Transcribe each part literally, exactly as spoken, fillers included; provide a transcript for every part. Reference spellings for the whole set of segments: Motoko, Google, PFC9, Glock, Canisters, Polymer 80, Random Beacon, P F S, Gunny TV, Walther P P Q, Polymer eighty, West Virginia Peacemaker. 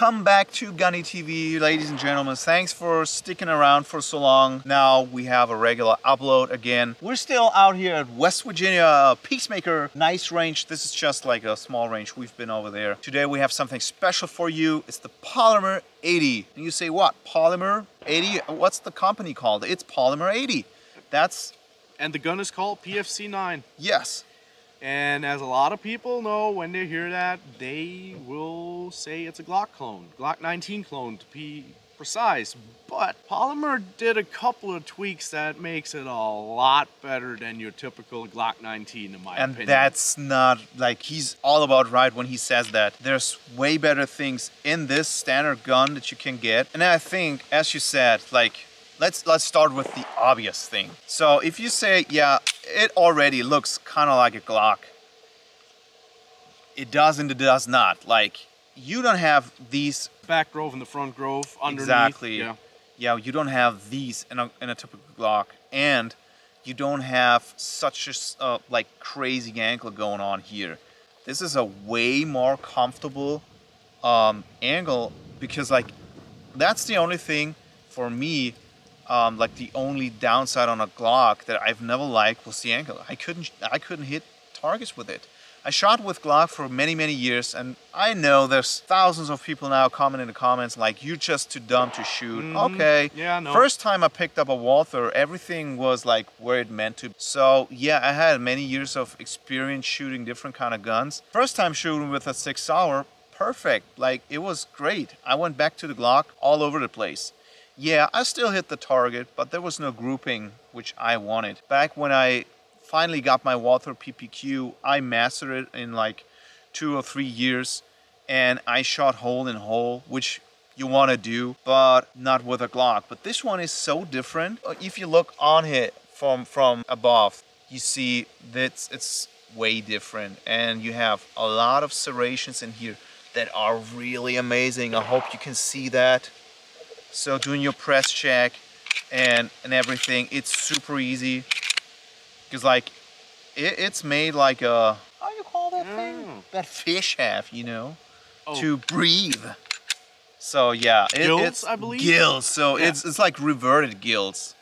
Welcome back to Gunny T V, ladies and gentlemen. Thanks for sticking around for so long. Now we have a regular upload again. We're still out here at West Virginia Peacemaker. Nice range. This is just like a small range. We've been over there. Today we have something special for you. It's the Polymer eighty. And you say what? Polymer eighty? What's the company called? It's Polymer eighty. That's... And the gun is called P F C nine. Yes. And as a lot of people know, when they hear that, they will say it's a Glock clone, Glock nineteen clone to be precise. But Polymer did a couple of tweaks that makes it a lot better than your typical Glock nineteen in my opinion. And that's not, like, he's all about right when he says that. There's way better things in this standard gun that you can get. And I think, as you said, like, Let's, let's start with the obvious thing. So if you say, yeah, it already looks kind of like a Glock. It doesn't, it does not. Like, you don't have these... Back grove and the front grove underneath. Exactly. Yeah, yeah you don't have these in a, in a typical Glock. And you don't have such a uh, like crazy angle going on here. This is a way more comfortable um, angle because, like, that's the only thing for me... Um, like the only downside on a Glock that I've never liked was the angle. I couldn't, I couldn't hit targets with it. I shot with Glock for many, many years, and I know there's thousands of people now commenting in the comments like, "You're just too dumb to shoot." Mm-hmm. Okay. Yeah, no. First time I picked up a Walther, everything was like where it meant to. So yeah, I had many years of experience shooting different kind of guns. First time shooting with a six hour, perfect. Like, it was great. I went back to the Glock all over the place. Yeah, I still hit the target, but there was no grouping, which I wanted. Back when I finally got my Walther P P Q, I mastered it in like two or three years, and I shot hole in hole, which you want to do, but not with a Glock. But this one is so different. If you look on it from, from above, you see that it's way different, and you have a lot of serrations in here that are really amazing. I hope you can see that. So doing your press check and, and everything, it's super easy. Because, like, it, it's made like a, how do you call that mm. thing? That fish half, you know, oh. to breathe. So yeah, it, gills, it's I believe. gills. So yeah. it's, it's like reverted gills.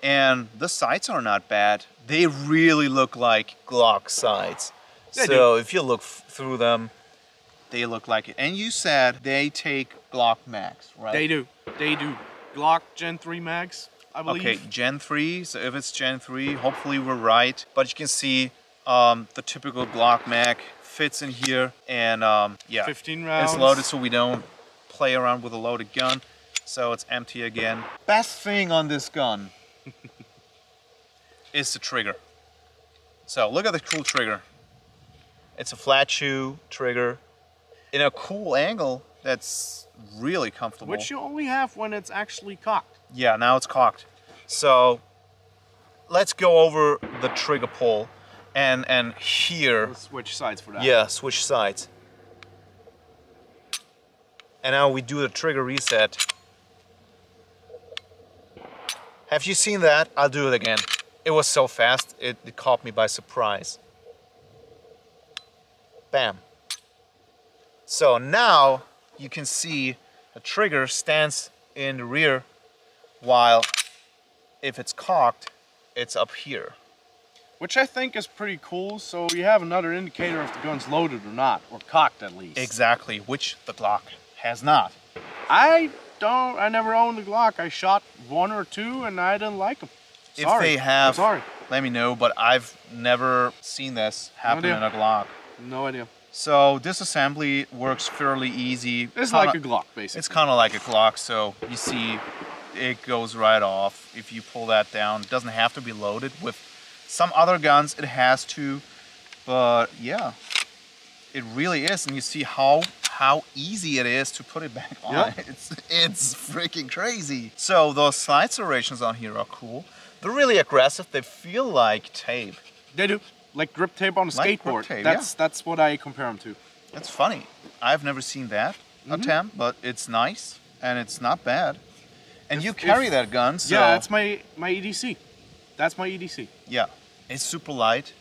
And the sights are not bad. They really look like Glock sights. Yeah, so if you look f through them, they look like it. And you said they take Glock mags, right? They do. They do. Glock Gen three mags, I believe. Okay, Gen three. So if it's Gen three, hopefully we're right. But you can see um, the typical Glock mag fits in here. And um, yeah, fifteen rounds. It's loaded, so we don't play around with a loaded gun. So it's empty again. Best thing on this gun is the trigger. So look at the cool trigger. It's a flat shoe trigger. In a cool angle that's really comfortable. Which you only have when it's actually cocked. Yeah, now it's cocked. So let's go over the trigger pull and, and here. We'll switch sides for that. Yeah, switch sides. And now we do the trigger reset. Have you seen that? I'll do it again. It was so fast, it, it caught me by surprise. Bam. So now you can see the trigger stands in the rear, while if it's cocked, it's up here. Which I think is pretty cool, so you have another indicator if the gun's loaded or not, or cocked at least. Exactly, which the Glock has not. I don't, I never owned the Glock. I shot one or two and I didn't like them. Sorry. If they have, I'm sorry. Let me know, but I've never seen this happen in a Glock. No idea. So this assembly works fairly easy. It's kinda, like a Glock, basically. It's kind of like a Glock, so you see it goes right off if you pull that down. It doesn't have to be loaded. With some other guns, it has to, but yeah, it really is. And you see how how easy it is to put it back on. Yep. It's, it's freaking crazy. So those slide serrations on here are cool. They're really aggressive. They feel like tape. They do. Like grip tape on a like skateboard. Tape, that's yeah. that's what I compare them to. That's funny. I've never seen that mm-hmm. attempt, but it's nice and it's not bad. And if, you carry if, that gun, so yeah, that's my my E D C. That's my E D C. Yeah, it's super light,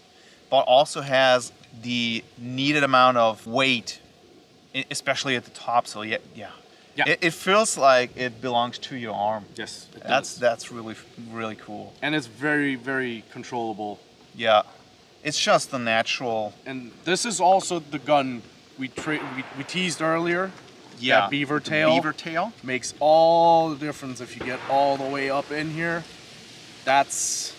but also has the needed amount of weight especially at the top. So yeah, yeah, yeah. It, it feels like it belongs to your arm. Yes, it that's does. That's really really cool. And it's very very controllable. Yeah, it's just the natural. And this is also the gun we tra we, we teased earlier. Yeah, that beaver tail. Beaver tail makes all the difference if you get all the way up in here. That's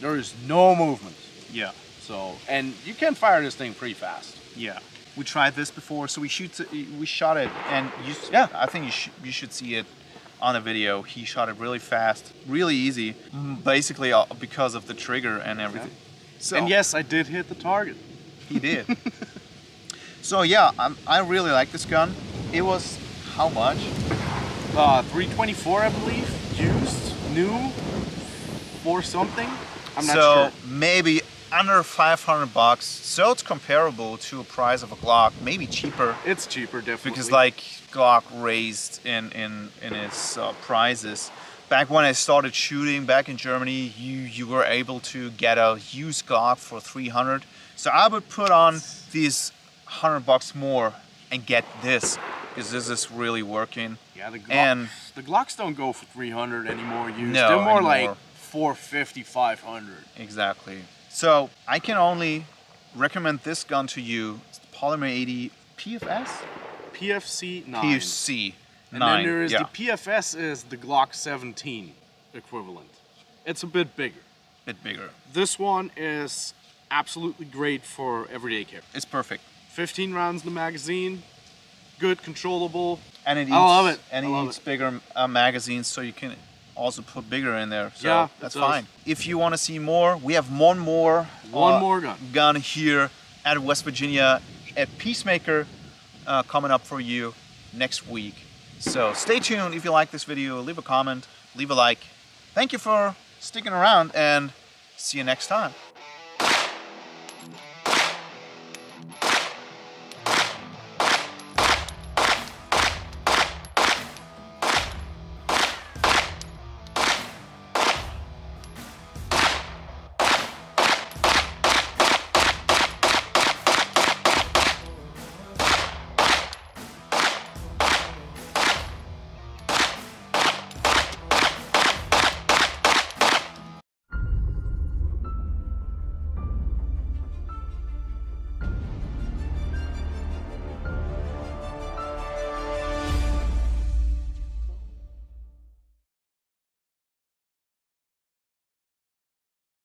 there is no movement. Yeah. So and you can fire this thing pretty fast. Yeah. We tried this before, so we shoot we shot it, and you, yeah, I think you sh you should see it on a video. He shot it really fast, really easy, mm-hmm. basically because of the trigger and everything. Okay. So and yes, I did hit the target. He did. So yeah, I'm, I really like this gun. It was how much? Uh, three twenty-four, I believe, used, new, or something. I'm not so sure. So maybe under five hundred bucks. So it's comparable to a price of a Glock, maybe cheaper. It's cheaper, definitely. Because like Glock raised in in in its uh, prices. Back when I started shooting back in Germany, you you were able to get a used Glock for three hundred. So I would put on these one hundred bucks more and get this, because this is really working. Yeah, the Glocks, and the Glocks don't go for three hundred anymore. Used, no, they're more anymore. Like four fifty, five hundred. Exactly. So I can only recommend this gun to you. It's the Polymer eighty P F S? P F C nine. P F C nine. And then there is yeah. the P F S is the Glock seventeen equivalent. It's a bit bigger. Bit bigger. This one is absolutely great for everyday care. It's perfect. fifteen rounds in the magazine. Good, controllable. And it eats, I love it. And it love eats it. bigger uh, magazines, so you can also put bigger in there, so yeah, that's fine. If you want to see more, we have one more one uh, more gun. gun here at West Virginia at Peacemaker uh, coming up for you next week. So stay tuned. If you like this video, leave a comment, leave a like. Thank you for sticking around, and see you next time.